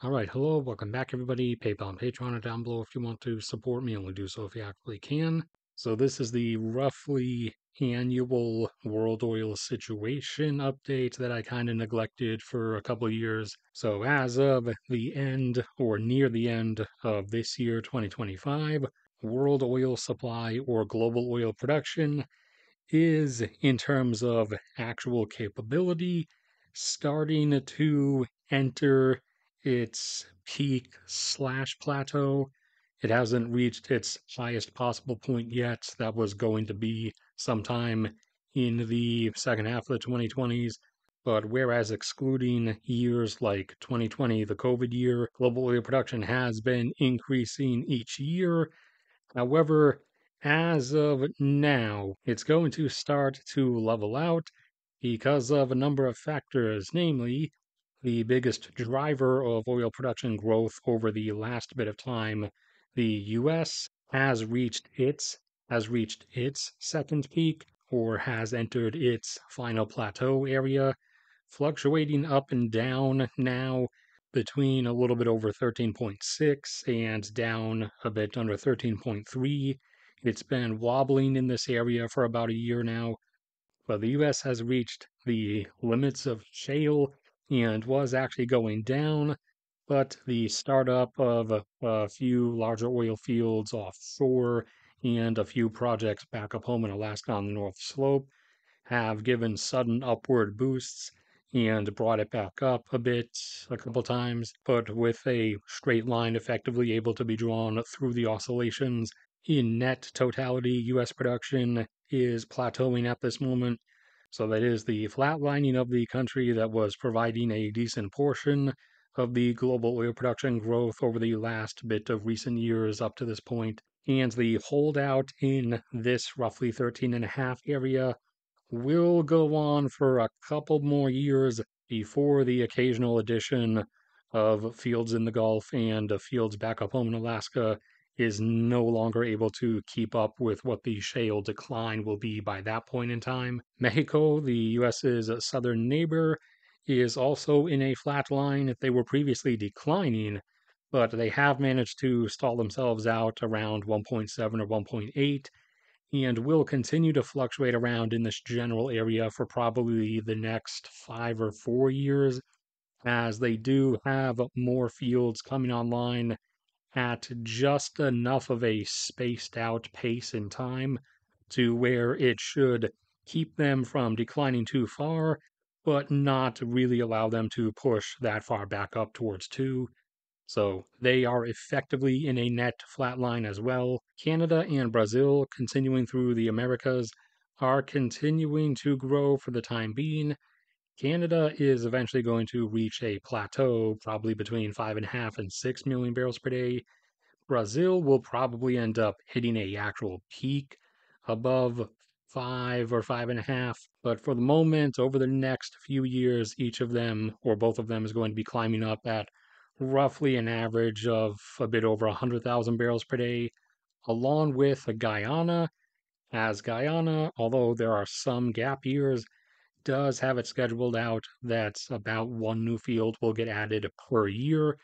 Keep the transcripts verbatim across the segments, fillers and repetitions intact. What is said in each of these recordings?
All right, hello, welcome back everybody. PayPal and Patreon are down below if you want to support me. Only do so if you actually can. So this is the roughly annual world oil situation update that I kind of neglected for a couple of years. So as of the end or near the end of this year, twenty twenty-five, world oil supply or global oil production is, in terms of actual capability, starting to enter its peak slash plateau. It hasn't reached its highest possible point yet. That was going to be sometime in the second half of the twenty twenties. But whereas excluding years like twenty twenty, the COVID year, global oil production has been increasing each year. However, as of now, it's going to start to level out because of a number of factors, namely, the biggest driver of oil production growth over the last bit of time, the U S, has reached its has reached its second peak, or has entered its final plateau area, fluctuating up and down now between a little bit over thirteen point six and down a bit under thirteen point three. It's been wobbling in this area for about a year now, but the U S has reached the limits of shale and was actually going down, but the startup of a, a few larger oil fields offshore and a few projects back up home in Alaska on the North Slope have given sudden upward boosts and brought it back up a bit a couple times, but with a straight line effectively able to be drawn through the oscillations. In net totality, U S production is plateauing at this moment. So that is the flatlining of the country that was providing a decent portion of the global oil production growth over the last bit of recent years up to this point. And the holdout in this roughly thirteen and a half area will go on for a couple more years before the occasional addition of fields in the Gulf and fields back up home in Alaska is no longer able to keep up with what the shale decline will be by that point in time. Mexico, the U S's southern neighbor, is also in a flat line. They were previously declining, but they have managed to stall themselves out around one point seven or one point eight, and will continue to fluctuate around in this general area for probably the next five or four years, as they do have more fields coming online at just enough of a spaced out pace in time to where it should keep them from declining too far, but not really allow them to push that far back up towards two. So they are effectively in a net flat line as well. Canada and Brazil, continuing through the Americas, are continuing to grow for the time being. Canada is eventually going to reach a plateau, probably between five point five and six million barrels per day. Brazil will probably end up hitting an actual peak above five or five point five. But for the moment, over the next few years, each of them, or both of them, is going to be climbing up at roughly an average of a bit over one hundred thousand barrels per day, along with Guyana, as Guyana, although there are some gap years, does have it scheduled out that about one new field will get added per year,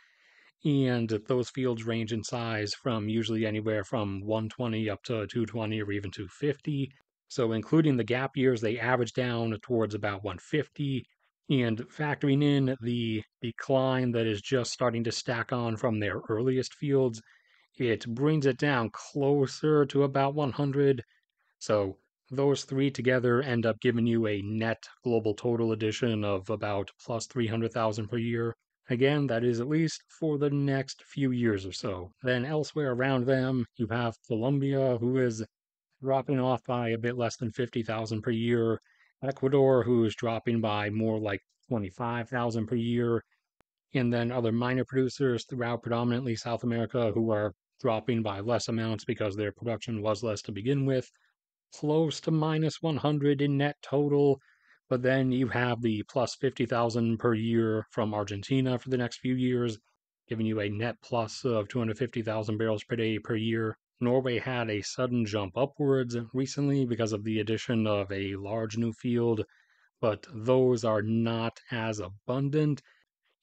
and those fields range in size from usually anywhere from one hundred twenty up to two hundred twenty or even two hundred fifty. So including the gap years, they average down towards about one hundred fifty, and factoring in the decline that is just starting to stack on from their earliest fields, it brings it down closer to about one hundred. So those three together end up giving you a net global total addition of about plus three hundred thousand per year. Again, that is at least for the next few years or so. Then elsewhere around them, you have Colombia, who is dropping off by a bit less than fifty thousand per year. Ecuador, who is dropping by more like twenty-five thousand per year. And then other minor producers throughout predominantly South America who are dropping by less amounts because their production was less to begin with. Close to minus one hundred in net total, but then you have the plus fifty thousand per year from Argentina for the next few years, giving you a net plus of two hundred fifty thousand barrels per day per year. Norway had a sudden jump upwards recently because of the addition of a large new field, but those are not as abundant,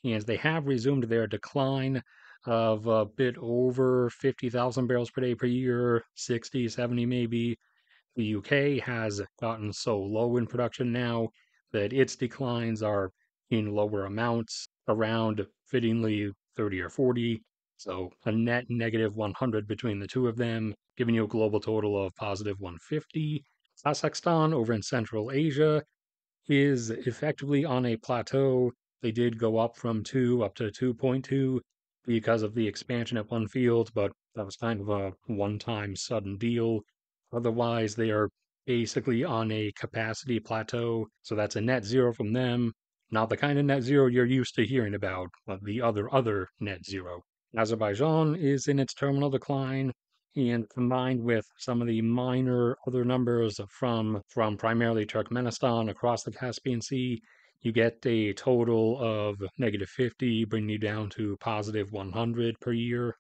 is they have resumed their decline of a bit over fifty thousand barrels per day per year, sixty, seventy maybe. The U K has gotten so low in production now that its declines are in lower amounts, around fittingly thirty or forty. So a net negative one hundred between the two of them, giving you a global total of positive one hundred fifty. Kazakhstan over in Central Asia is effectively on a plateau. They did go up from two up to two point two because of the expansion at one field, but that was kind of a one-time sudden deal. Otherwise, they are basically on a capacity plateau, so that's a net zero from them. Not the kind of net zero you're used to hearing about, but the other, other net zero. Azerbaijan is in its terminal decline, and combined with some of the minor other numbers from, from primarily Turkmenistan across the Caspian Sea, you get a total of negative fifty, bringing you down to positive one hundred per year.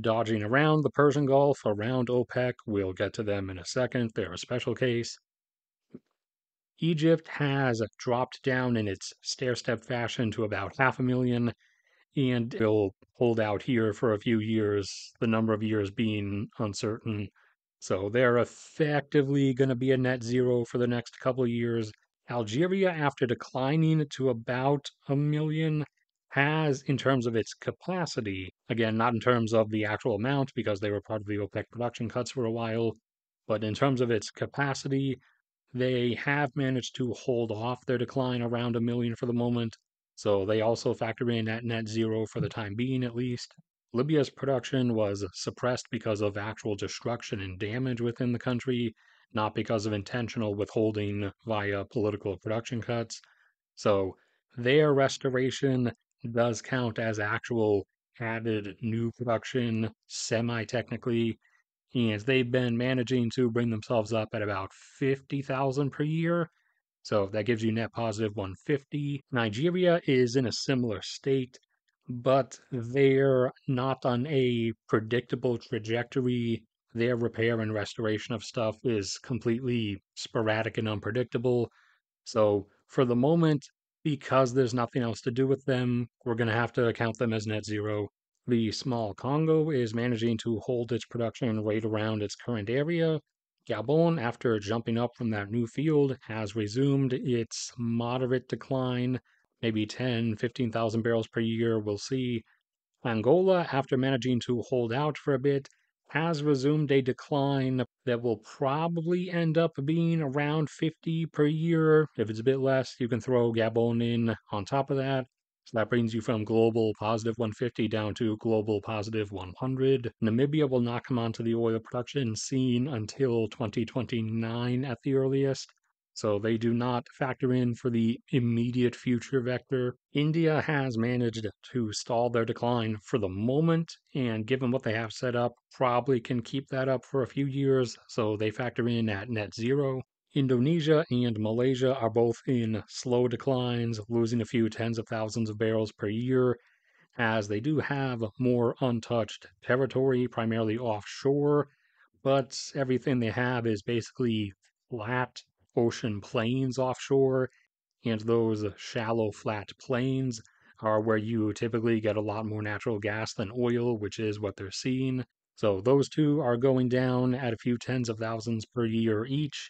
Dodging around the Persian Gulf, around OPEC, we'll get to them in a second, they're a special case. Egypt has dropped down in its stair-step fashion to about half a million, and will hold out here for a few years, the number of years being uncertain. So they're effectively going to be a net zero for the next couple of years. Algeria, after declining to about a million, has, in terms of its capacity, again, not in terms of the actual amount, because they were part of the OPEC production cuts for a while, but in terms of its capacity, they have managed to hold off their decline around a million for the moment. So they also factor in at net zero for the time being, at least. Libya's production was suppressed because of actual destruction and damage within the country, not because of intentional withholding via political production cuts. So their restoration does count as actual added new production, semi-technically, and they've been managing to bring themselves up at about fifty thousand per year. So that gives you net positive one hundred fifty. Nigeria is in a similar state, but they're not on a predictable trajectory. Their repair and restoration of stuff is completely sporadic and unpredictable. So for the moment, because there's nothing else to do with them, we're going to have to count them as net zero. The small Congo is managing to hold its production right around its current area. Gabon, after jumping up from that new field, has resumed its moderate decline, maybe ten, fifteen thousand barrels per year, we'll see. Angola, after managing to hold out for a bit, has resumed a decline that will probably end up being around fifty per year. If it's a bit less, you can throw Gabon in on top of that. So that brings you from global positive one hundred fifty down to global positive one hundred. Namibia will not come onto the oil production scene until twenty twenty-nine at the earliest, so they do not factor in for the immediate future vector. India has managed to stall their decline for the moment, and given what they have set up, probably can keep that up for a few years, so they factor in at net zero. Indonesia and Malaysia are both in slow declines, losing a few tens of thousands of barrels per year, as they do have more untouched territory, primarily offshore, but everything they have is basically flat ocean plains offshore, and those shallow flat plains are where you typically get a lot more natural gas than oil, which is what they're seeing. So those two are going down at a few tens of thousands per year each.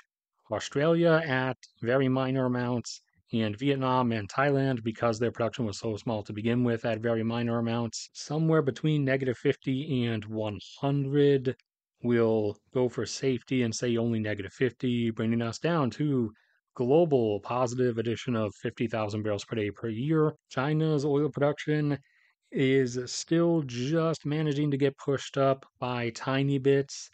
Australia at very minor amounts, and Vietnam and Thailand, because their production was so small to begin with, at very minor amounts. Somewhere between negative fifty and one hundred, we'll go for safety and say only negative fifty, bringing us down to global positive addition of fifty thousand barrels per day per year. China's oil production is still just managing to get pushed up by tiny bits.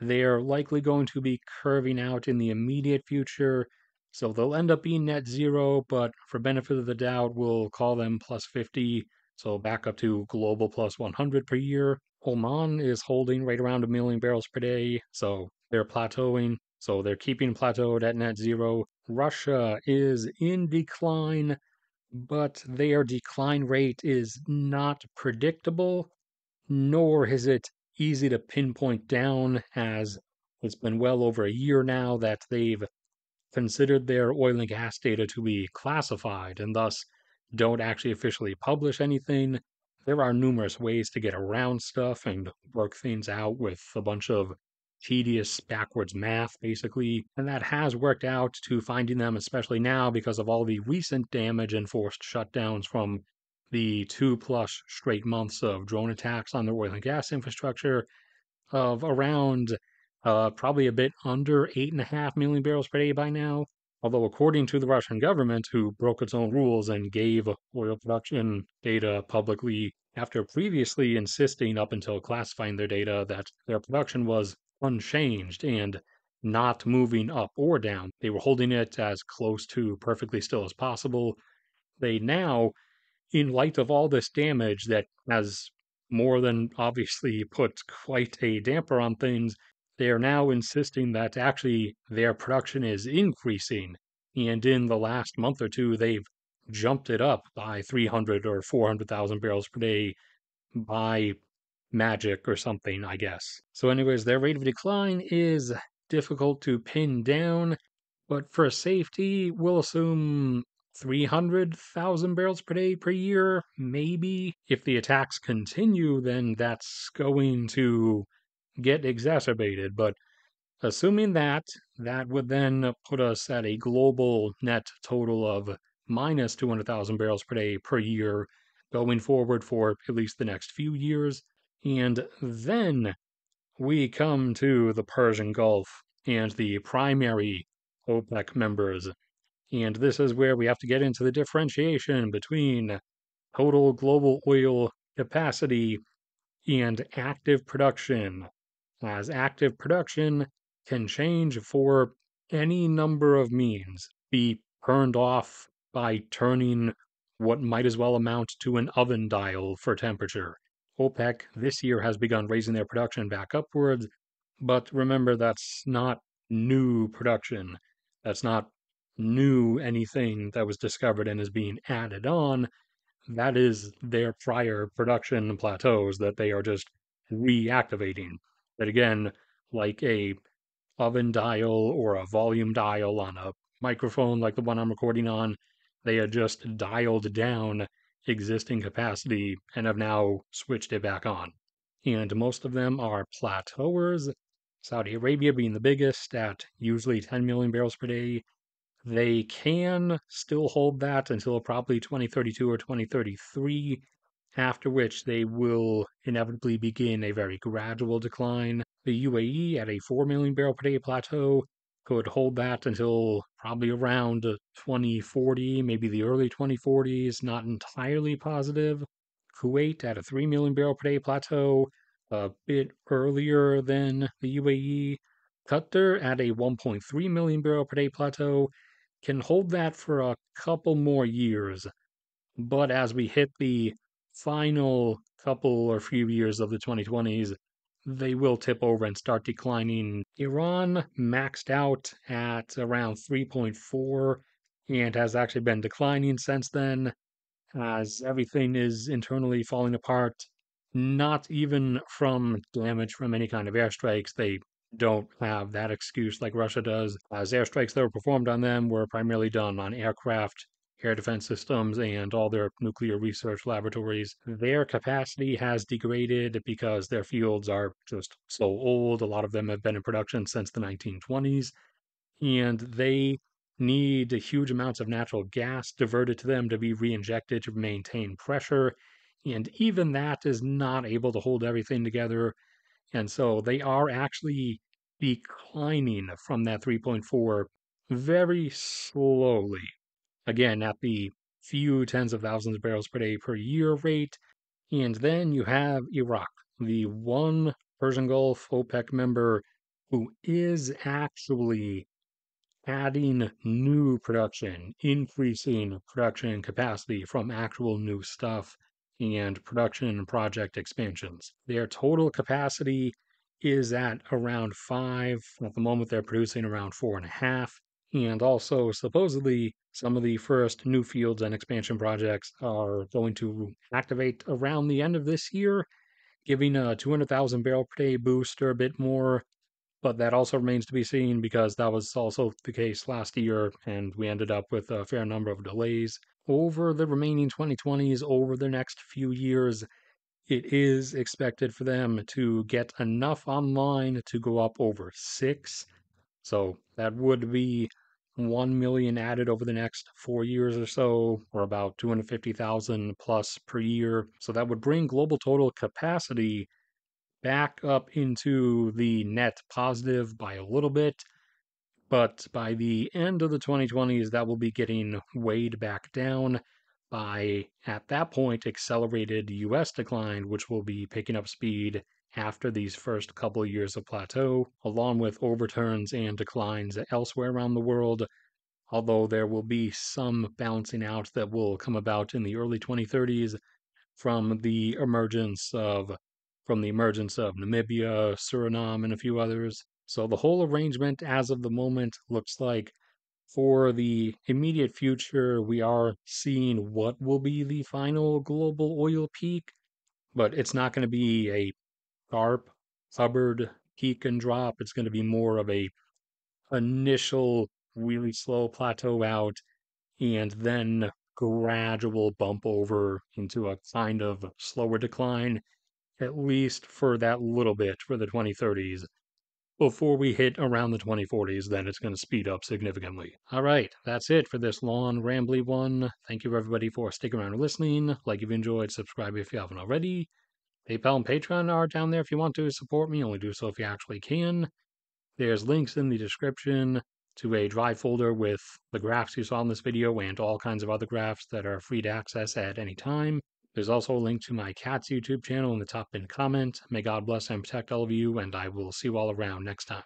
They're likely going to be curving out in the immediate future, so they'll end up being net zero, but for benefit of the doubt, we'll call them plus fifty, so back up to global plus one hundred per year. Oman is holding right around a million barrels per day, so they're plateauing, so they're keeping plateaued at net zero. Russia is in decline, but their decline rate is not predictable, nor is it easy to pinpoint down, as it's been well over a year now that they've considered their oil and gas data to be classified, and thus don't actually officially publish anything. There are numerous ways to get around stuff and work things out with a bunch of tedious backwards math, basically, and that has worked out to finding them, especially now because of all the recent damage and forced shutdowns from the two plus straight months of drone attacks on the oil and gas infrastructure of around uh, probably a bit under eight and a half million barrels per day by now. Although according to the Russian government, who broke its own rules and gave oil production data publicly after previously insisting up until classifying their data that their production was unchanged and not moving up or down. They were holding it as close to perfectly still as possible. They now, in light of all this damage that has more than obviously put quite a damper on things, they are now insisting that actually their production is increasing. And in the last month or two, they've jumped it up by three hundred or four hundred thousand barrels per day by magic or something, I guess. So anyways, their rate of decline is difficult to pin down, but for safety, we'll assume three hundred thousand barrels per day per year, maybe. If the attacks continue, then that's going to get exacerbated, but assuming that, that would then put us at a global net total of minus two hundred thousand barrels per day per year going forward for at least the next few years. And then we come to the Persian Gulf and the primary OPEC members. And this is where we have to get into the differentiation between total global oil capacity and active production, as active production can change for any number of means, be turned off by turning what might as well amount to an oven dial for temperature. OPEC this year has begun raising their production back upwards, but remember, that's not new production. That's not new anything that was discovered and is being added on. That is their prior production plateaus that they are just reactivating. But again, like a oven dial or a volume dial on a microphone like the one I'm recording on, they had just dialed down existing capacity and have now switched it back on. And most of them are plateauers, Saudi Arabia being the biggest at usually ten million barrels per day. They can still hold that until probably twenty thirty-two or twenty thirty-three, after which they will inevitably begin a very gradual decline. The U A E at a four million barrel per day plateau could hold that until probably around twenty forty, maybe the early twenty forties, not entirely positive. Kuwait at a three million barrel per day plateau, a bit earlier than the U A E. Qatar at a one point three million barrel per day plateau can hold that for a couple more years. But as we hit the final couple or few years of the twenty twenties, they will tip over and start declining. Iran maxed out at around three point four and has actually been declining since then, as everything is internally falling apart, not even from damage from any kind of airstrikes. They don't have that excuse like Russia does, as airstrikes that were performed on them were primarily done on aircraft, air defense systems, and all their nuclear research laboratories. Their capacity has degraded because their fields are just so old. A lot of them have been in production since the nineteen twenties, and they need huge amounts of natural gas diverted to them to be reinjected to maintain pressure, and even that is not able to hold everything together. And so they are actually declining from that three point four very slowly. Again, at the few tens of thousands of barrels per day per year rate. And then you have Iraq, the one Persian Gulf OPEC member who is actually adding new production, increasing production capacity from actual new stuff and production project expansions. Their total capacity is at around five. At the moment, they're producing around four and a half. And also, supposedly, some of the first new fields and expansion projects are going to activate around the end of this year, giving a two hundred thousand barrel per day boost or a bit more. But that also remains to be seen because that was also the case last year, and we ended up with a fair number of delays. over the remaining twenty twenties, over the next few years, it is expected for them to get enough online to go up over six. So that would be one million added over the next four years or so, or about two hundred fifty thousand plus per year. So that would bring global total capacity back up into the net positive by a little bit. But by the end of the twenty twenties, that will be getting weighed back down by, at that point, accelerated U S decline, which will be picking up speed after these first couple of years of plateau, along with overturns and declines elsewhere around the world, although there will be some balancing out that will come about in the early twenty thirties from the emergence of, from the emergence of Namibia, Suriname, and a few others. So the whole arrangement as of the moment looks like for the immediate future, we are seeing what will be the final global oil peak, but it's not going to be a sharp, Hubbard peak and drop. It's going to be more of a initial really slow plateau out and then gradual bump over into a kind of slower decline, at least for that little bit for the twenty thirties. Before we hit around the twenty forties, then it's going to speed up significantly. All right, that's it for this long, rambly one. Thank you, everybody, for sticking around and listening. Like if you enjoyed, subscribe if you haven't already. PayPal and Patreon are down there if you want to support me. Only do so if you actually can. There's links in the description to a Drive folder with the graphs you saw in this video and all kinds of other graphs that are free to access at any time. There's also a link to my cat's YouTube channel in the top pinned comment. May God bless and protect all of you, and I will see you all around next time.